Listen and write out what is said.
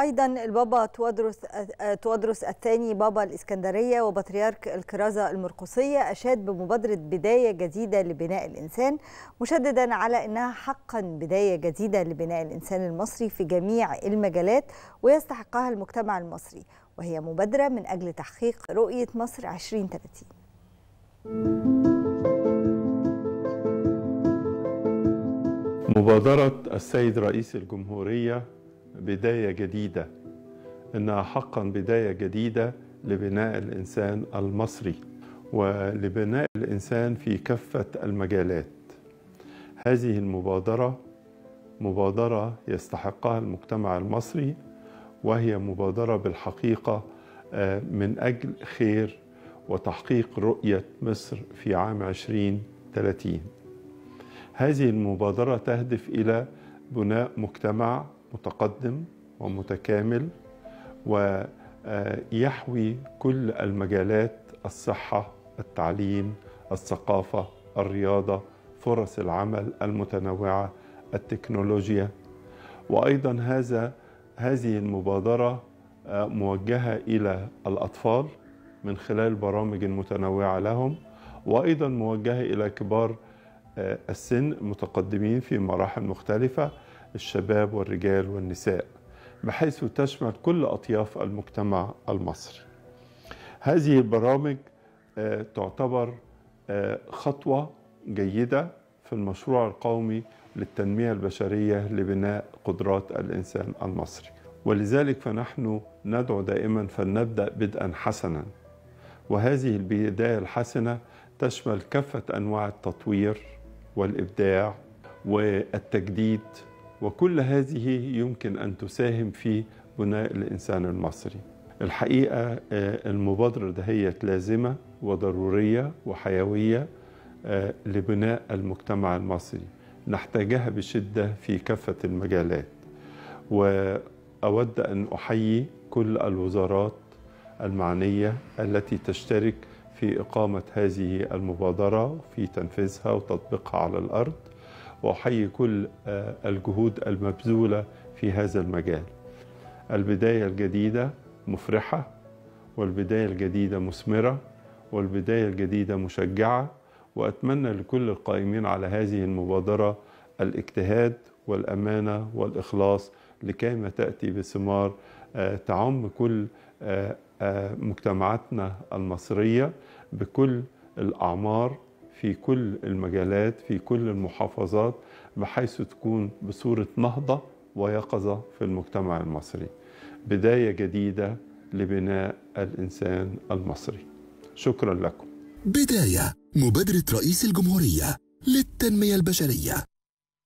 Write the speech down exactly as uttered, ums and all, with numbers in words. أيضا البابا تواضروس تواضروس الثاني بابا الإسكندرية وبطريرك الكرازة المرقسية أشاد بمبادرة بداية جديدة لبناء الإنسان، مشددا على أنها حقا بداية جديدة لبناء الإنسان المصري في جميع المجالات ويستحقها المجتمع المصري، وهي مبادرة من أجل تحقيق رؤية مصر ألفين وثلاثين. مبادرة السيد رئيس الجمهورية بداية جديدة إنها حقا بداية جديدة لبناء الإنسان المصري ولبناء الإنسان في كافة المجالات. هذه المبادرة مبادرة يستحقها المجتمع المصري، وهي مبادرة بالحقيقة من أجل خير وتحقيق رؤية مصر في عام ألفين وثلاثين. هذه المبادرة تهدف إلى بناء مجتمع متقدم ومتكامل ويحوي كل المجالات: الصحة، التعليم، الثقافة، الرياضة، فرص العمل المتنوعة، التكنولوجيا. وأيضا هذا هذه المبادرة موجهة إلى الأطفال من خلال برامج متنوعة لهم، وأيضا موجهة إلى كبار السن المتقدمين في مراحل مختلفة، الشباب والرجال والنساء، بحيث تشمل كل أطياف المجتمع المصري. هذه البرامج تعتبر خطوة جيدة في المشروع القومي للتنمية البشرية لبناء قدرات الإنسان المصري، ولذلك فنحن ندعو دائما فلنبدأ بدءا حسنا، وهذه البداية الحسنة تشمل كافة أنواع التطوير والإبداع والتجديد، وكل هذه يمكن أن تساهم في بناء الإنسان المصري. الحقيقة المبادرة دهيت لازمة وضرورية وحيوية لبناء المجتمع المصري، نحتاجها بشدة في كافة المجالات. وأود أن أحيي كل الوزارات المعنية التي تشترك في إقامة هذه المبادرة في تنفيذها وتطبيقها على الأرض، وأحيي كل الجهود المبذولة في هذا المجال. البداية الجديدة مفرحة، والبداية الجديدة مثمرة، والبداية الجديدة مشجعة، وأتمنى لكل القائمين على هذه المبادرة الاجتهاد والأمانة والإخلاص لكي ما تأتي بثمار تعم كل مجتمعاتنا المصرية بكل الأعمار، في كل المجالات، في كل المحافظات، بحيث تكون بصورة نهضة ويقظة في المجتمع المصري. بداية جديدة لبناء الإنسان المصري. شكرا لكم. بداية، مبادرة رئيس الجمهورية للتنمية البشرية.